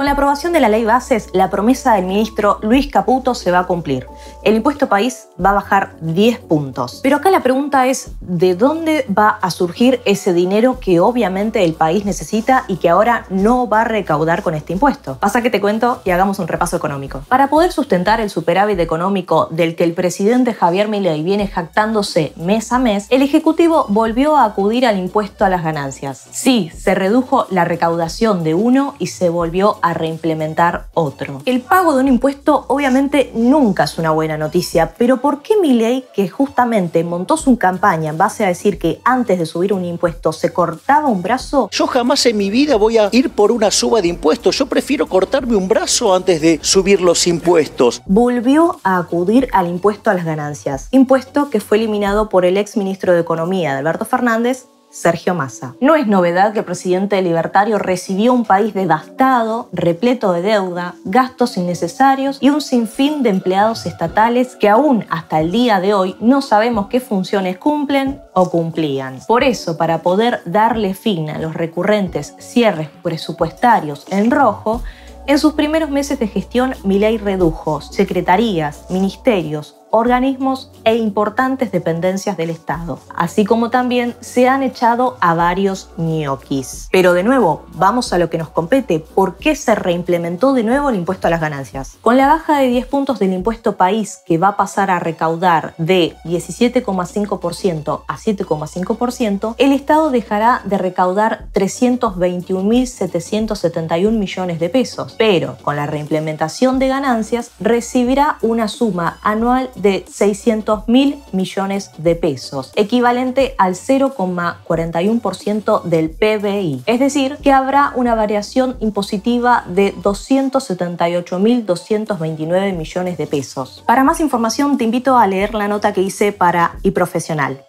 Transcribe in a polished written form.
Con la aprobación de la Ley Bases, la promesa del ministro Luis Caputo se va a cumplir. El impuesto país va a bajar 10 puntos. Pero acá la pregunta es, ¿de dónde va a surgir ese dinero que obviamente el país necesita y que ahora no va a recaudar con este impuesto? Pasa que te cuento y hagamos un repaso económico. Para poder sustentar el superávit económico del que el presidente Javier Milei viene jactándose mes a mes, el Ejecutivo volvió a acudir al impuesto a las ganancias. Sí, se redujo la recaudación de uno y se volvió a reimplementar otro. El pago de un impuesto obviamente nunca es una buena noticia, pero ¿por qué Milei, que justamente montó su campaña en base a decir que antes de subir un impuesto se cortaba un brazo? Yo jamás en mi vida voy a ir por una suba de impuestos, yo prefiero cortarme un brazo antes de subir los impuestos. Volvió a acudir al impuesto a las ganancias, impuesto que fue eliminado por el exministro de Economía de Alberto Fernández, Sergio Massa. No es novedad que el presidente libertario recibió un país devastado, repleto de deuda, gastos innecesarios y un sinfín de empleados estatales que aún hasta el día de hoy no sabemos qué funciones cumplen o cumplían. Por eso, para poder darle fin a los recurrentes cierres presupuestarios en rojo, en sus primeros meses de gestión, Milei redujo secretarías, ministerios, organismos e importantes dependencias del Estado, así como también se han echado a varios ñoquis. Pero de nuevo, vamos a lo que nos compete. ¿Por qué se reimplementó de nuevo el impuesto a las ganancias? Con la baja de 10 puntos del impuesto país, que va a pasar a recaudar de 17,5% a 7,5%, el Estado dejará de recaudar 321.771 millones de pesos, pero con la reimplementación de ganancias recibirá una suma anual de 600.000 millones de pesos, equivalente al 0,41% del PBI. Es decir, que habrá una variación impositiva de 278.229 millones de pesos. Para más información te invito a leer la nota que hice para iProfesional.